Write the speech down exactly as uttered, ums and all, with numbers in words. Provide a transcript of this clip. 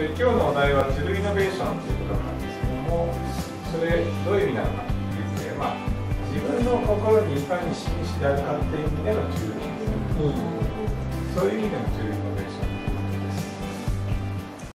で今日のお題はジルイノベーションということなんですけども、それどういう意味なのかというと、まあ、自分の心にいかに真摯であるかっていう意味でのジルイノベーション、そういう意味でのジルイノベーション